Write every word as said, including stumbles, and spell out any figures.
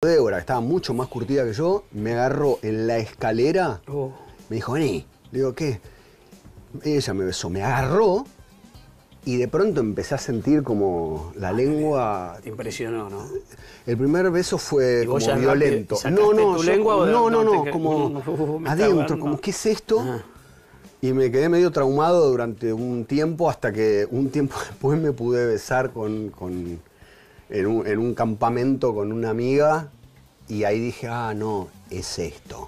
Débora, estaba mucho más curtida que yo, me agarró en la escalera, oh. Me dijo, vení. Le digo, ¿qué? Ella me besó, me agarró y de pronto empecé a sentir como la lengua... Te impresionó, ¿no? El primer beso fue como violento. No, no, tu yo, lengua, no, no, no, te... como uh, uh, adentro, como ¿qué es esto? Ah. Y me quedé medio traumado durante un tiempo hasta que un tiempo después me pude besar con... con En un, en un campamento con una amiga y ahí dije, ah, no, es esto.